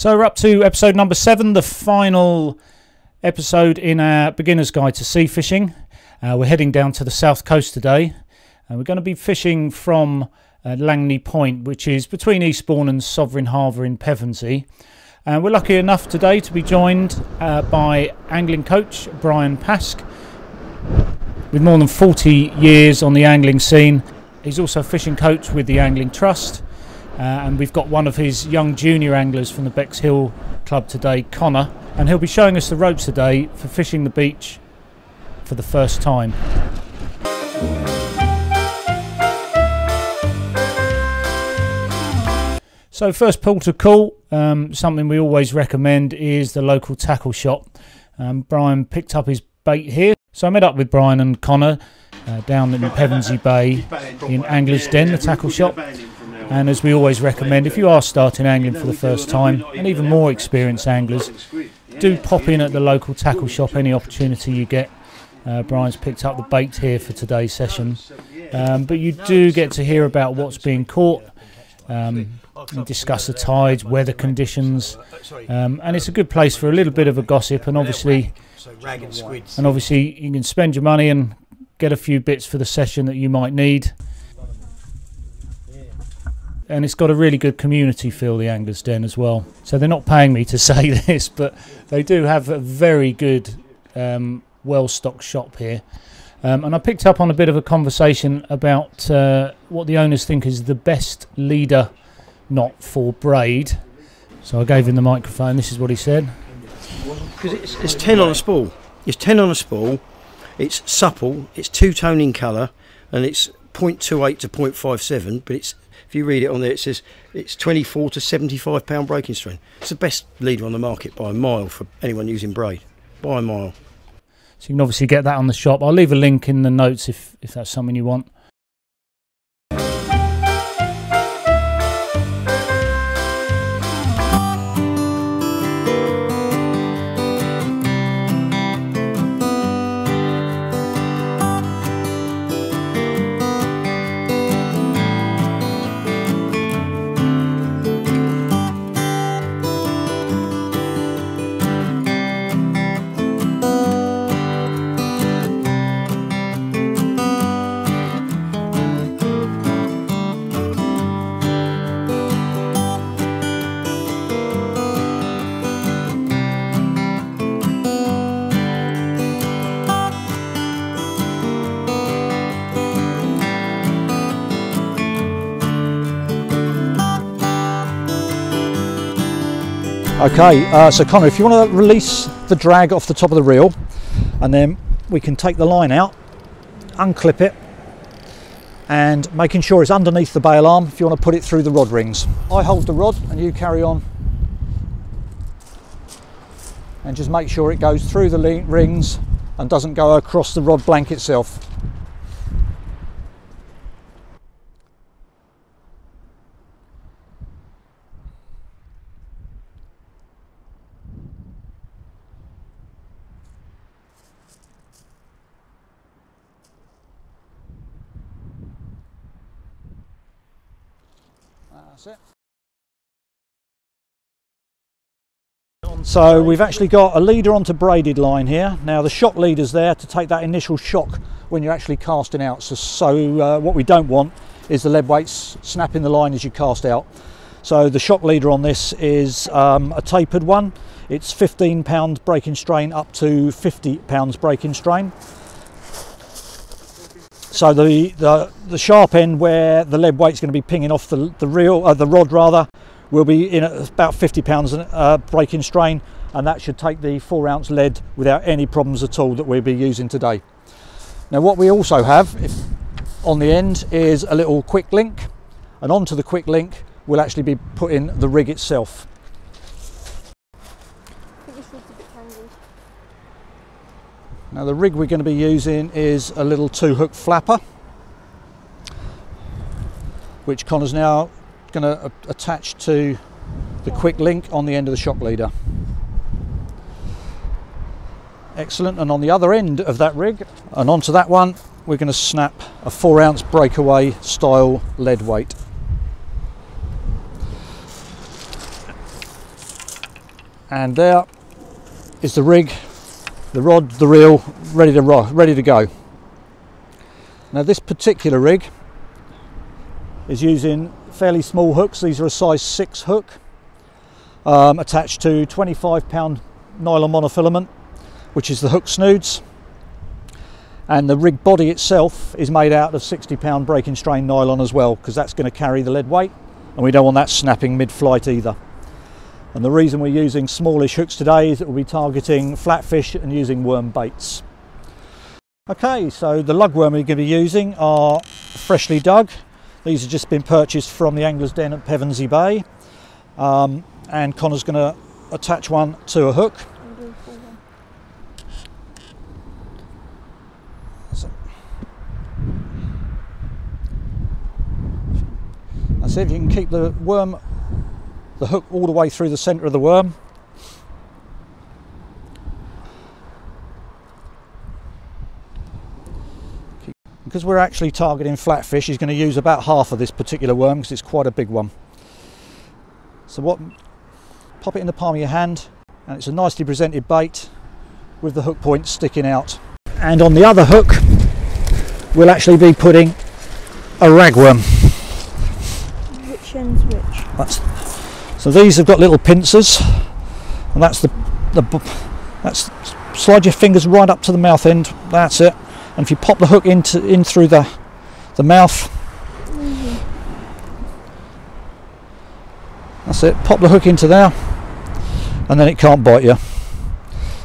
So we're up to episode number 7, the final episode in our beginner's guide to sea fishing. We're heading down to the south coast today, and we're going to be fishing from Langney Point, which is between Eastbourne and Sovereign Harbour in Pevensey. And we're lucky enough today to be joined by angling coach Brian Pask. With more than 40 years on the angling scene, he's also a fishing coach with the Angling Trust. And we've got one of his young junior anglers from the Bexhill Club today, Connor, and he'll be showing us the ropes today for fishing the beach for the first time. So first pull to call, something we always recommend is the local tackle shop. Brian picked up his bait here, so I met up with Brian and Connor down in Pevensey Bay in Angler's Den, the tackle shop. And as we always recommend, if you are starting angling for the first time, and even more experienced anglers, do pop in at the local tackle shop any opportunity you get. Brian's picked up the bait here for today's session. But you do get to hear about what's being caught, and discuss the tides, weather conditions, and it's a good place for a little bit of a gossip, and obviously you can spend your money and get a few bits for the session that you might need. And it's got a really good community feel, the Angler's Den, as well. So they're not paying me to say this, but they do have a very good, well-stocked shop here. And I picked up on a bit of a conversation about what the owners think is the best leader knot for braid. So I gave him the microphone. This is what he said. Because it's 10 on a spool. It's 10 on a spool. It's supple. It's two-tone in colour. And it's 0.28 to 0.57, but it's... If you read it on there, it says it's 24 to 75 pound breaking strain. It's the best leader on the market by a mile for anyone using braid, by a mile. So you can obviously get that on the shop. I'll leave a link in the notes if that's something you want. Okay, so Connor, if you want to release the drag off the top of the reel, and then we can take the line out, unclip it, and making sure it's underneath the bail arm if you want to put it through the rod rings. I hold the rod and you carry on, and just make sure it goes through the rings and doesn't go across the rod blank itself. So we've actually got a leader onto braided line here. Now the shock leader's there to take that initial shock when you're actually casting out. So what we don't want is the lead weights snapping the line as you cast out. So the shock leader on this is a tapered one. It's 15 pounds breaking strain up to 50 pounds breaking strain. So the sharp end where the lead weight's going to be pinging off the rod will be in at about 50 pounds breaking strain, and that should take the 4 ounce lead without any problems at all that we'll be using today. Now what we also have on the end is a little quick link, and onto the quick link we'll actually be putting the rig itself. I think this needs a bit tangled. Now the rig we're going to be using is a little 2-hook flapper, which Connor's now going to attach to the quick link on the end of the shock leader. Excellent. And on the other end of that rig, and onto that one, we're going to snap a 4 ounce breakaway style lead weight. And there is the rig, the rod, the reel, ready to go. Now this particular rig is using fairly small hooks. These are a size 6 hook attached to 25-pound nylon monofilament, which is the hook snoods, and the rig body itself is made out of 60-pound breaking strain nylon as well, because that's going to carry the lead weight and we don't want that snapping mid-flight either. And the reason we're using smallish hooks today is that we'll be targeting flatfish and using worm baits. Okay, so the lugworm we're going to be using are freshly dug. These have just been purchased from the Angler's Den at Pevensey Bay, and Connor's going to attach one to a hook. That's it. You can keep the worm, the hook all the way through the centre of the worm. Because we're actually targeting flatfish, he's going to use about half of this particular worm because it's quite a big one. So pop it in the palm of your hand, and it's a nicely presented bait with the hook point sticking out. And on the other hook, we'll actually be putting a ragworm. Which end's which? So these have got little pincers, and that's that's slide your fingers right up to the mouth end. That's it. And if you pop the hook in through the mouth, that's it, pop the hook into there, and then it can't bite you.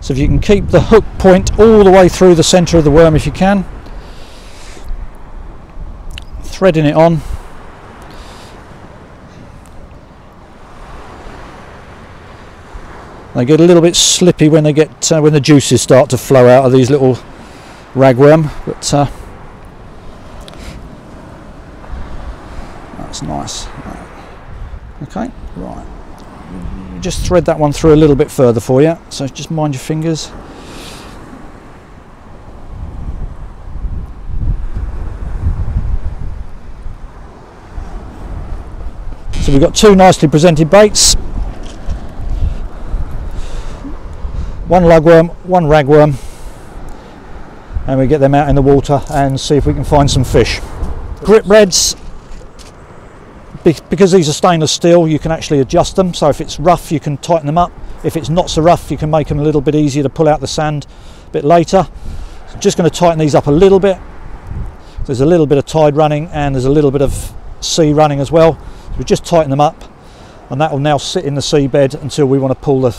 So if you can keep the hook point all the way through the centre of the worm if you can, threading it on. They get a little bit slippy when they get when the juices start to flow out of these little ragworm, but that's nice. Okay, right, just thread that one through a little bit further for you, so just mind your fingers. So we've got two nicely presented baits, one lugworm, one ragworm, and we get them out in the water and see if we can find some fish. Grip reds, because these are stainless steel, you can actually adjust them, so if it's rough you can tighten them up, if it's not so rough you can make them a little bit easier to pull out the sand a bit later. So I'm just going to tighten these up a little bit. There's a little bit of tide running and there's a little bit of sea running as well, so we just tighten them up, and that will now sit in the seabed until we want to pull the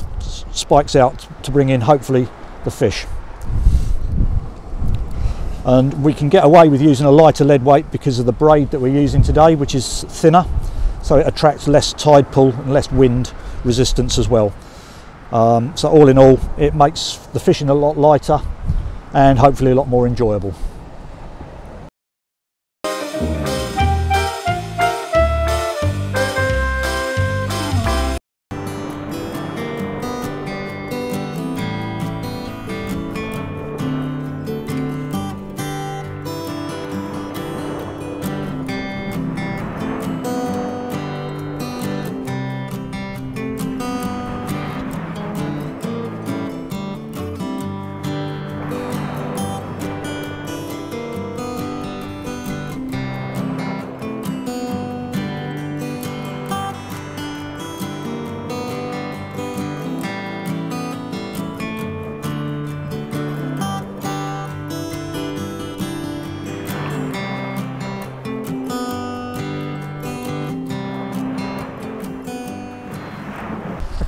spikes out to bring in hopefully the fish. And we can get away with using a lighter lead weight because of the braid that we're using today, which is thinner, so it attracts less tide pull and less wind resistance as well. So all in all, it makes the fishing a lot lighter and hopefully a lot more enjoyable.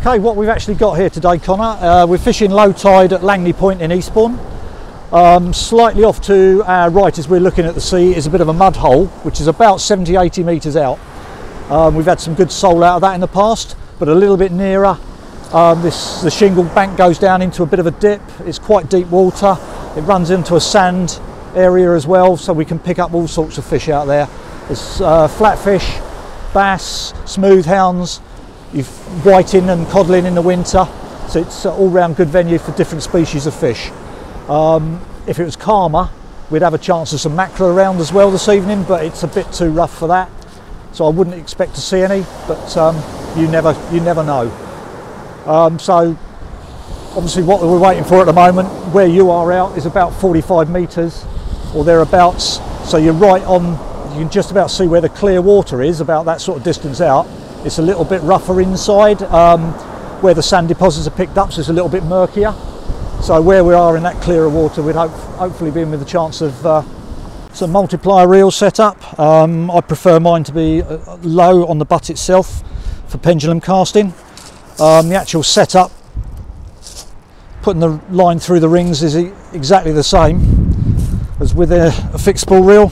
Okay, what we've actually got here today, Connor, we're fishing low tide at Langney Point in Eastbourne. Slightly off to our right as we're looking at the sea is a bit of a mud hole, which is about 70-80 metres out. We've had some good sole out of that in the past, but a little bit nearer, the shingle bank goes down into a bit of a dip. It's quite deep water, it runs into a sand area as well, so we can pick up all sorts of fish out there. There's flatfish, bass, smooth hounds, you've whiting and codling in the winter, so it's an all-round good venue for different species of fish. If it was calmer, we'd have a chance of some mackerel around as well this evening, but it's a bit too rough for that, so I wouldn't expect to see any, but you never know. So obviously what we're waiting for at the moment, where you are out, is about 45 metres or thereabouts, so you're right on, you can just about see where the clear water is, about that sort of distance out. It's a little bit rougher inside, where the sand deposits are picked up, so it's a little bit murkier. So where we are in that clearer water, we'd hopefully be in with a chance of some multiplier reel set up. I prefer mine to be low on the butt itself for pendulum casting. The actual setup, putting the line through the rings, is exactly the same as with a fixed spool reel.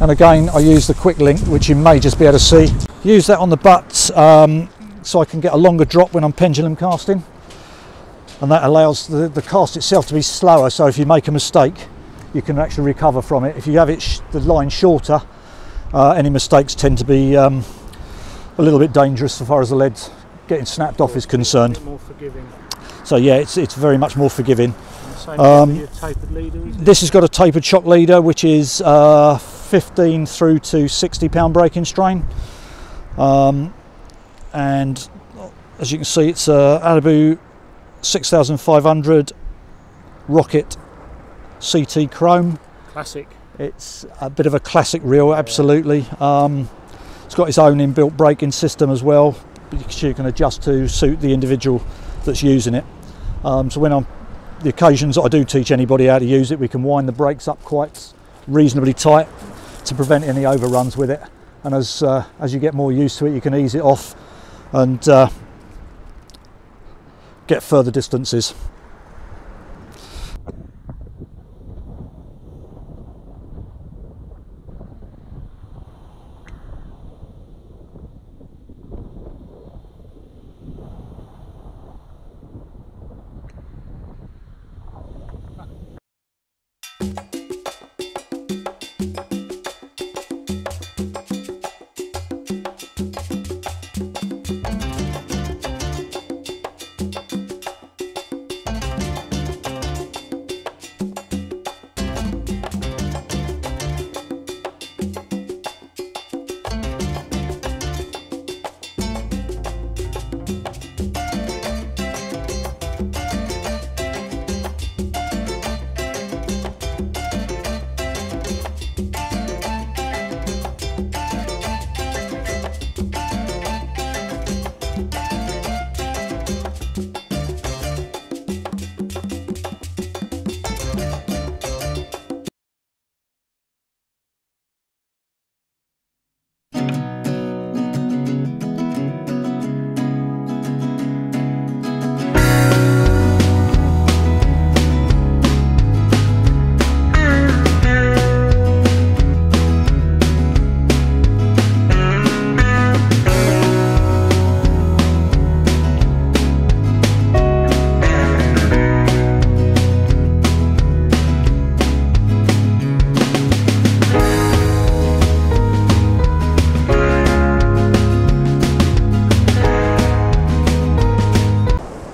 And again, I use the quick link, which you may just be able to see. Use that on the butt so I can get a longer drop when I'm pendulum casting. And that allows the cast itself to be slower, so if you make a mistake, you can actually recover from it. If you have it the line shorter, any mistakes tend to be a little bit dangerous so far as the lead getting snapped off is concerned. It's a bit more forgiving. So yeah, it's very much more forgiving. Your tapered leader, is this has got a tapered shock leader, which is 15 through to 60 pound breaking strain, and as you can see, it's a Abu 6500 Rocket CT Chrome. Classic. It's a bit of a classic reel, absolutely. It's got its own inbuilt braking system as well, which you can adjust to suit the individual that's using it. So when I'm the occasions that I do teach anybody how to use it, we can wind the brakes up quite reasonably tight to prevent any overruns with it. And as you get more used to it, you can ease it off and get further distances.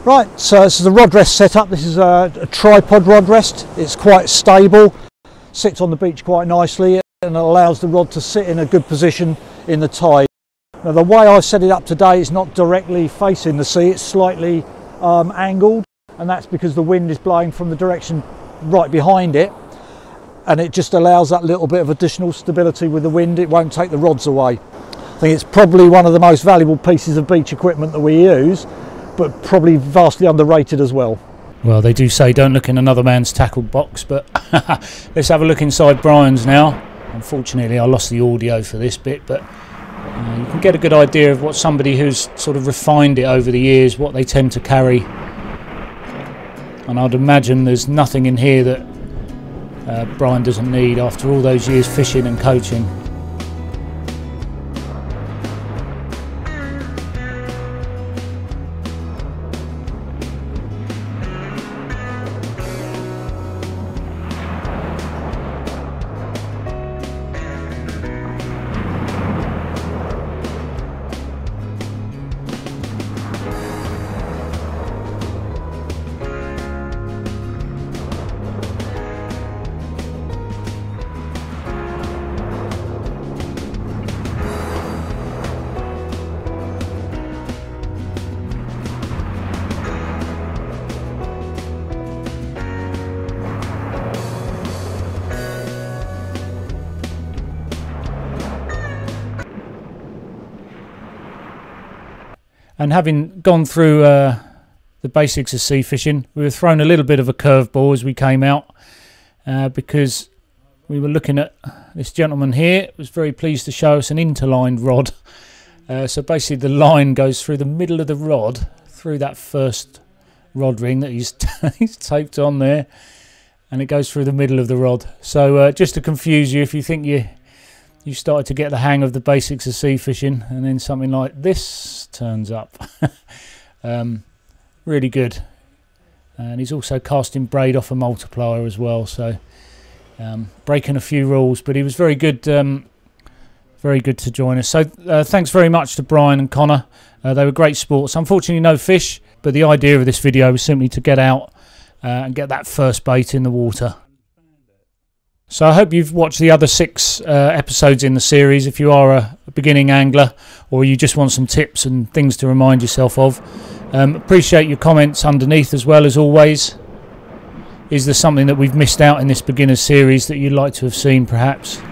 Right, so this is the rod rest setup. This is a tripod rod rest. It's quite stable, sits on the beach quite nicely, and allows the rod to sit in a good position in the tide. Now, the way I've set it up today is not directly facing the sea, it's slightly angled, and that's because the wind is blowing from the direction right behind it, and it just allows that little bit of additional stability with the wind. It won't take the rods away. I think it's probably one of the most valuable pieces of beach equipment that we use, but probably vastly underrated as well. Well, they do say don't look in another man's tackle box, but let's have a look inside Brian's now. Unfortunately, I lost the audio for this bit, but you can get a good idea of what somebody who's sort of refined it over the years, what they tend to carry. And I'd imagine there's nothing in here that Brian doesn't need after all those years fishing and coaching. And having gone through the basics of sea fishing, we were thrown a little bit of a curveball as we came out, because we were looking at this gentleman here. Was very pleased to show us an interlined rod. So basically the line goes through the middle of the rod, through that first rod ring that he's taped on there, and it goes through the middle of the rod. So just to confuse you, if you think you started to get the hang of the basics of sea fishing, and then something like this turns up. Really good. And he's also casting braid off a multiplier as well, so breaking a few rules, but he was very good to join us. So thanks very much to Brian and Connor. They were great sports. Unfortunately no fish, but the idea of this video was simply to get out and get that first bait in the water. So I hope you've watched the other 6 episodes in the series. If you are a beginning angler, or you just want some tips and things to remind yourself of, appreciate your comments underneath as well, as always. Is there something that we've missed out in this beginner series that you'd like to have seen perhaps?